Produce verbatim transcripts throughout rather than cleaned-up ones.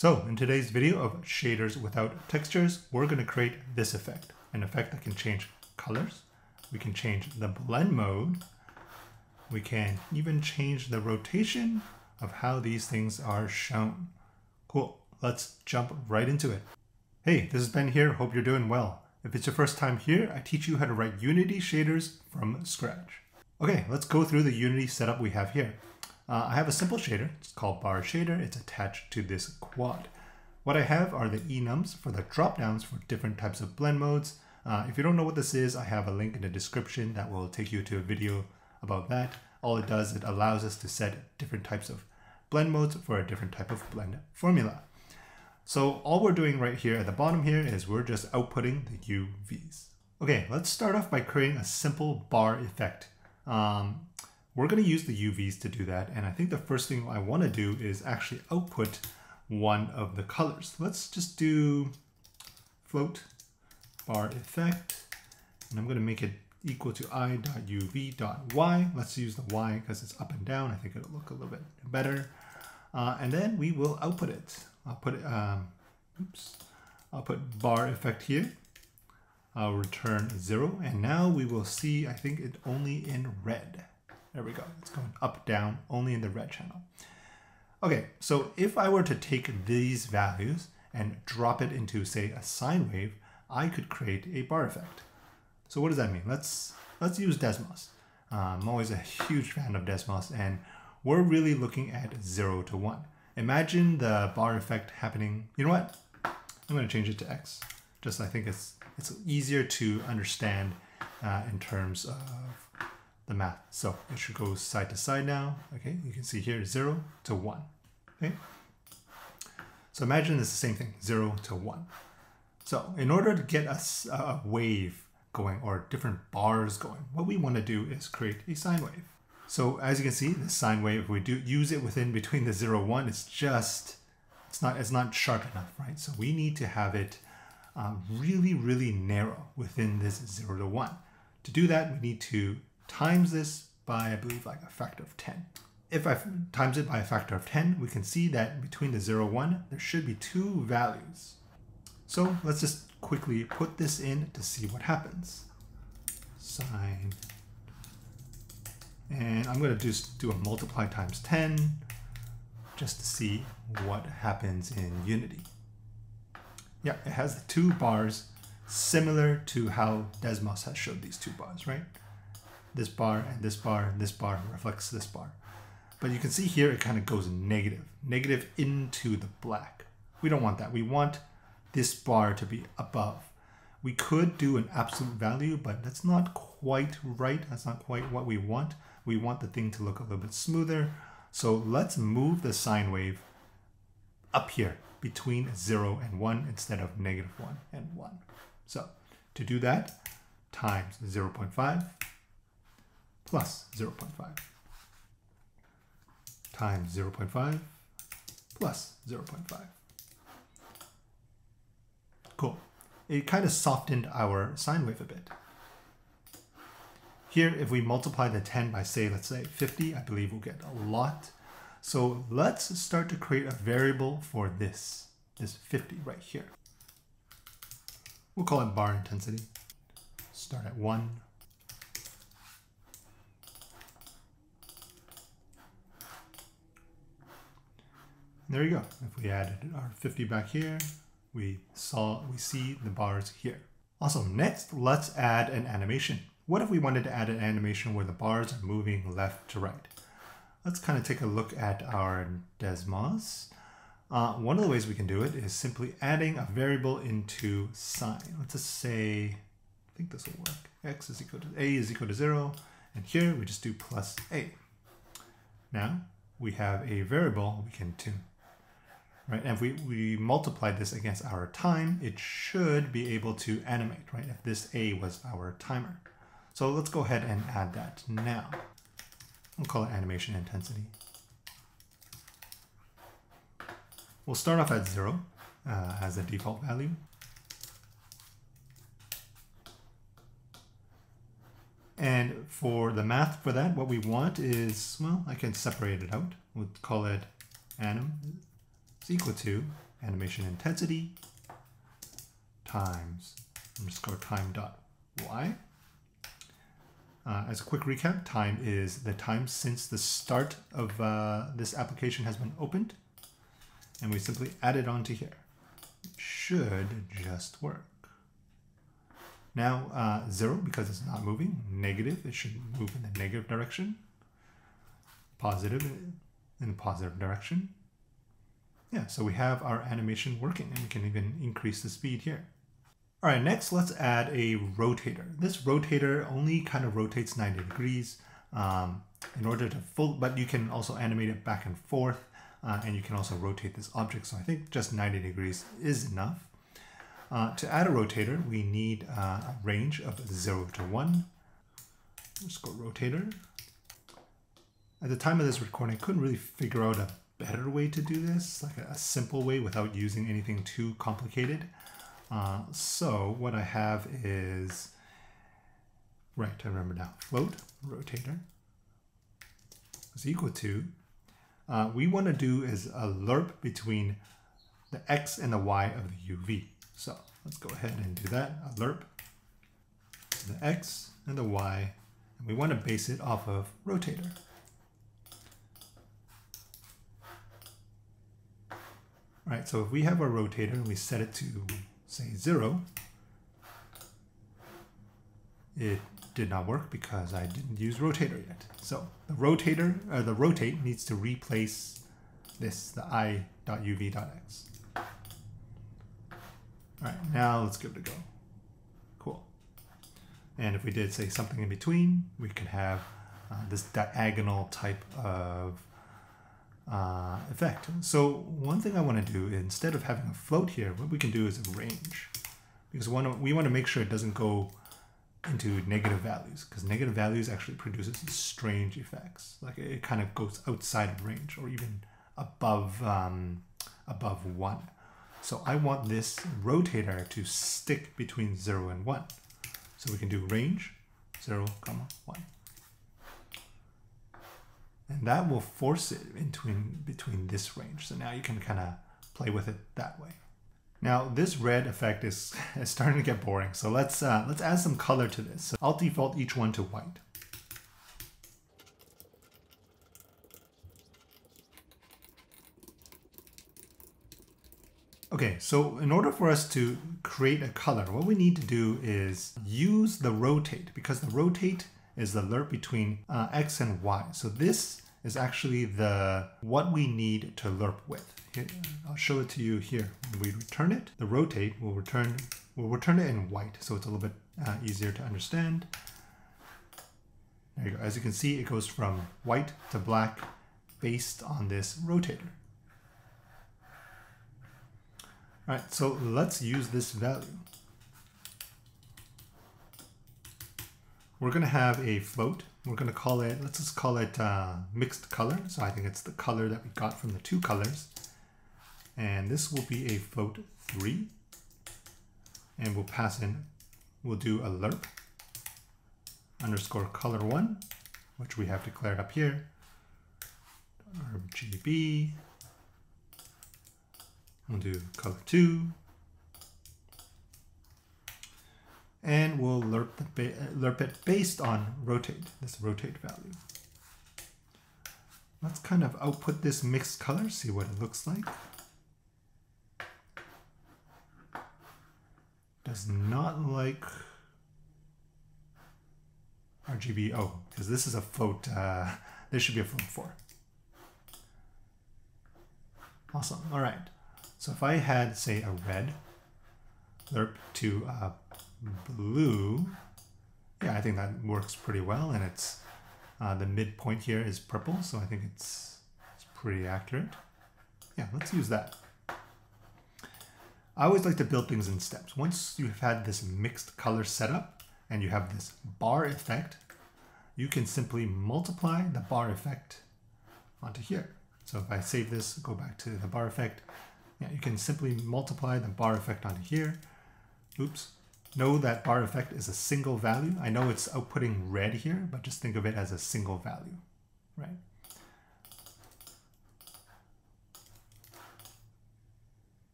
So in today's video of shaders without textures, we're going to create this effect, an effect that can change colors. We can change the blend mode. We can even change the rotation of how these things are shown. Cool. Let's jump right into it. Hey, this is Ben here. Hope you're doing well. If it's your first time here, I teach you how to write Unity shaders from scratch. Okay, let's go through the Unity setup we have here. Uh, I have a simple shader. It's called Bar shader. It's attached to this quad. What I have are the enums for the dropdowns for different types of blend modes. Uh, if you don't know what this is, I have a link in the description that will take you to a video about that. All it does, it allows us to set different types of blend modes for a different type of blend formula. So all we're doing right here at the bottom here is we're just outputting the U Vs. Okay, let's start off by creating a simple bar effect. Um, We're going to use the U Vs to do that, and I think the first thing I want to do is actually output one of the colors. Let's just do float bar effect, and I'm going to make it equal to i.uv.y. Let's use the y because it's up and down. I think it'll look a little bit better. Uh, and then we will output it. I'll put um, oops. I'll put bar effect here. I'll return zero, and now we will see. I think it only in red. There we go. It's going up, down, only in the red channel. Okay, so if I were to take these values and drop it into, say, a sine wave, I could create a bar effect. So what does that mean? Let's let's use Desmos. Uh, I'm always a huge fan of Desmos, and we're really looking at zero to one. Imagine the bar effect happening. You know what? I'm going to change it to X. Just I think it's it's easier to understand uh, in terms of the math. So it should go side to side now. Okay, you can see here zero to one. Okay, so imagine it's the same thing, zero to one. So in order to get us a, a wave going or different bars going, what we want to do is create a sine wave. So as you can see, the sine wave, if we do use it within between the zero one, it's just it's not it's not sharp enough, right? So we need to have it uh, really really narrow within this zero to one. To do that, we need to times this by, I believe, like a factor of ten. If I times it by a factor of ten, we can see that between the zero and one, there should be two values. So let's just quickly put this in to see what happens. Sine. And I'm going to just do a multiply times ten just to see what happens in Unity. Yeah, it has the two bars similar to how Desmos has showed these two bars, right? This bar and this bar and this bar reflects this bar. But you can see here it kind of goes negative, negative into the black. We don't want that. We want this bar to be above. We could do an absolute value, but that's not quite right. That's not quite what we want. We want the thing to look a little bit smoother. So let's move the sine wave up here between zero and one instead of negative one and one. So to do that, times zero point five. Plus zero point five times zero point five plus zero point five. Cool. It kind of softened our sine wave a bit. Here, if we multiply the ten by, say, let's say fifty, I believe we'll get a lot. So let's start to create a variable for this, this fifty right here. We'll call it bar intensity. Start at one. There you go. If we added our fifty back here, we saw we see the bars here. Awesome. Next, let's add an animation. What if we wanted to add an animation where the bars are moving left to right? Let's kind of take a look at our Desmos. Uh, one of the ways we can do it is simply adding a variable into sine. Let's just say, I think this will work. X is equal to a is equal to zero, and here we just do plus a. Now we have a variable we can tune. Right, and if we, we multiply this against our time, it should be able to animate, right? If this A was our timer. So let's go ahead and add that now. We'll call it animation intensity. We'll start off at zero uh, as a default value. And for the math for that, what we want is, well, I can separate it out. We'll call it anim equal to animation intensity times underscore time dot y. Uh, as a quick recap, time is the time since the start of uh, this application has been opened, and we simply add it onto here. It should just work. Now uh, zero, because it's not moving, negative, it should move in the negative direction, positive in the positive direction. Yeah, so we have our animation working, and we can even increase the speed here. All right, next let's add a rotator. This rotator only kind of rotates ninety degrees um, in order to full, but you can also animate it back and forth, uh, and you can also rotate this object. So I think just ninety degrees is enough. Uh, to add a rotator, we need uh, a range of zero to one. Let's go rotator. At the time of this recording, I couldn't really figure out a better way to do this, like a, a simple way without using anything too complicated. Uh, so what I have is, right, I remember now, float rotator is equal to, uh, we want to do is a lerp between the X and the Y of the U V. So let's go ahead and do that, a lerp, the X and the Y, and we want to base it off of rotator. All right, so if we have our rotator and we set it to, say, zero, it did not work because I didn't use rotator yet. So the rotator, or the rotate, needs to replace this, the i.uv.x. All right, now let's give it a go. Cool. And if we did, say, something in between, we could have uh, this diagonal type of Uh, effect. So one thing I want to do, instead of having a float here, what we can do is a range, because one, we want to make sure it doesn't go into negative values, because negative values actually produces strange effects. Like it kind of goes outside of range, or even above um, above one. So I want this rotator to stick between zero and one. So we can do range zero comma one. And that will force it into in between this range. So now you can kind of play with it that way. Now this red effect is, is starting to get boring. So let's uh, let's add some color to this. So I'll default each one to white. Okay, so in order for us to create a color, what we need to do is use the rotate, because the rotate is the lerp between uh, X and Y. So this is actually the what we need to lerp with. Here, I'll show it to you here. When we return it, the rotate will return, we'll return it in white, so it's a little bit uh, easier to understand. There you go. As you can see, it goes from white to black based on this rotator. All right, so let's use this value. We're going to have a float. We're going to call it, let's just call it uh, mixed color. So I think it's the color that we got from the two colors. And this will be a float three. And we'll pass in, we'll do a lerp underscore color one, which we have declared up here. R G B. We'll do color two. And we'll lerp, the lerp it based on rotate, this rotate value. Let's kind of output this mixed color, see what it looks like. Does not like R G B, oh, because this is a float, uh, this should be a float four. Awesome, all right. So if I had, say, a red lerp to uh, blue, yeah, I think that works pretty well, and it's uh, the midpoint here is purple, so I think it's, it's pretty accurate. Yeah, let's use that. I always like to build things in steps. Once you've had this mixed color setup and you have this bar effect, you can simply multiply the bar effect onto here. So if I save this, go back to the bar effect, yeah, you can simply multiply the bar effect onto here. Oops. Know that bar effect is a single value. I know it's outputting red here, but just think of it as a single value, right?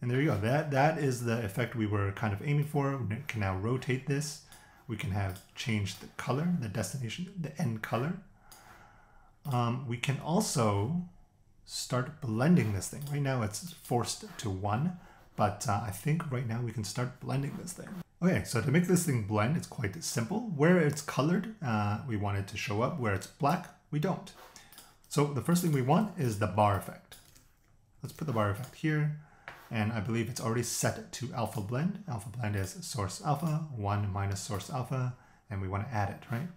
And there you go. That, that is the effect we were kind of aiming for. We can now rotate this. We can have changed the color, the destination, the end color. Um, we can also start blending this thing. Right now it's forced to one, but uh, I think right now we can start blending this thing. Okay, so to make this thing blend, it's quite simple. Where it's colored, uh, we want it to show up. Where it's black, we don't. So the first thing we want is the bar effect. Let's put the bar effect here. And I believe it's already set to alpha blend. Alpha blend is source alpha, one minus source alpha, and we want to add it, right?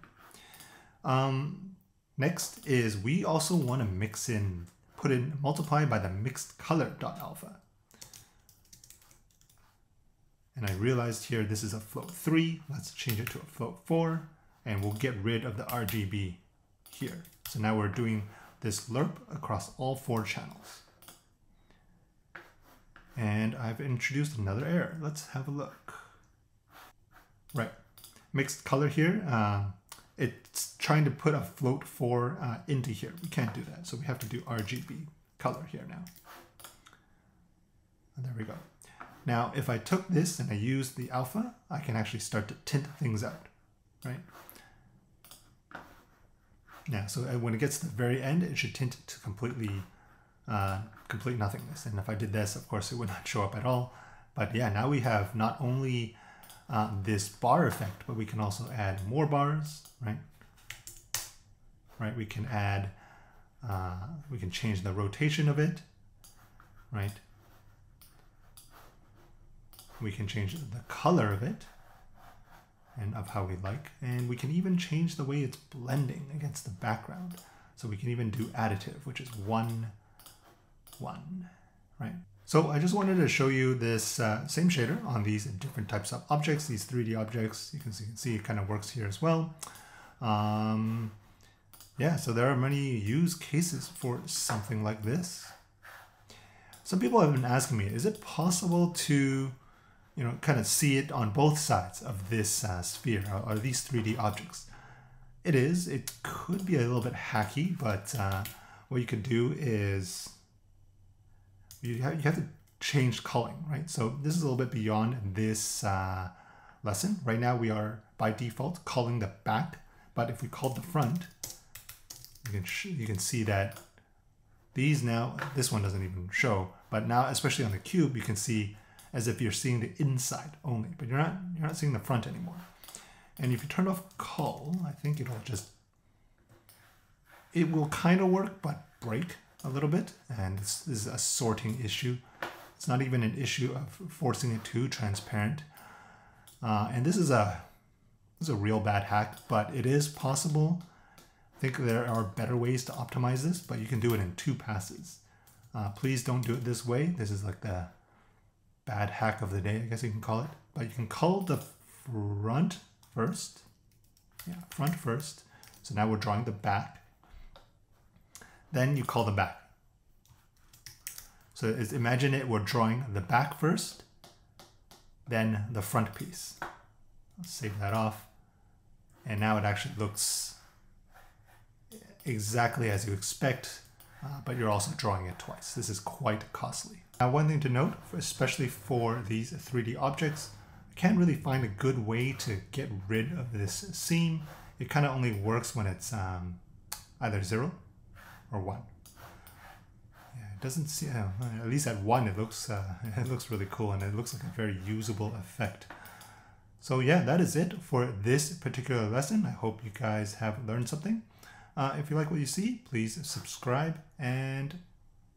Um, next is we also want to mix in, put in, multiply by the mixed color dot alpha. And I realized here this is a float three. Let's change it to a float four, and we'll get rid of the R G B here. So now we're doing this lerp across all four channels. And I've introduced another error. Let's have a look. Right, mixed color here. Uh, it's trying to put a float four uh, into here. We can't do that, so we have to do R G B color here now. And there we go. Now, if I took this and I used the alpha, I can actually start to tint things out, right? Now, so when it gets to the very end, it should tint to completely Uh, complete nothingness. And if I did this, of course, it would not show up at all. But yeah, now we have not only uh, this bar effect, but we can also add more bars, right? Right, we can add, uh, we can change the rotation of it, right? We can change the color of it and of how we like. And we can even change the way it's blending against the background. So we can even do additive, which is one one, right? So I just wanted to show you this uh, same shader on these different types of objects, these three D objects. You can see, you can see it kind of works here as well. Um, yeah, so there are many use cases for something like this. Some people have been asking me, is it possible to, you know, kind of see it on both sides of this uh, sphere, or, or these three D objects? It is. It could be a little bit hacky, but uh, what you could do is You have, you have to change culling, right? So this is a little bit beyond this uh, lesson. Right now we are, by default, culling the back, but if we cull the front, you can, sh you can see that these now, this one doesn't even show, but now, especially on the cube, you can see as if you're seeing the inside only, but you're not, you're not seeing the front anymore. And if you turn off cull, I think it'll just, it will kind of work, but break a little bit, and this is a sorting issue. It's not even an issue of forcing it to transparent. Uh, and this is a this is a real bad hack, but it is possible. I think there are better ways to optimize this, but you can do it in two passes. Uh, please don't do it this way. This is like the bad hack of the day, I guess you can call it. But you can cull the front first. Yeah, front first. So now we're drawing the back. Then you cull the back. So imagine it, we're drawing the back first, then the front piece. I'll save that off. And now it actually looks exactly as you expect, uh, but you're also drawing it twice. This is quite costly. Now, one thing to note, especially for these three D objects, I can't really find a good way to get rid of this seam. It kind of only works when it's um, either zero or one. Yeah, it doesn't see. Uh, at least at one, it looks uh, it looks really cool, and it looks like a very usable effect. So yeah, that is it for this particular lesson. I hope you guys have learned something. Uh, if you like what you see, please subscribe, and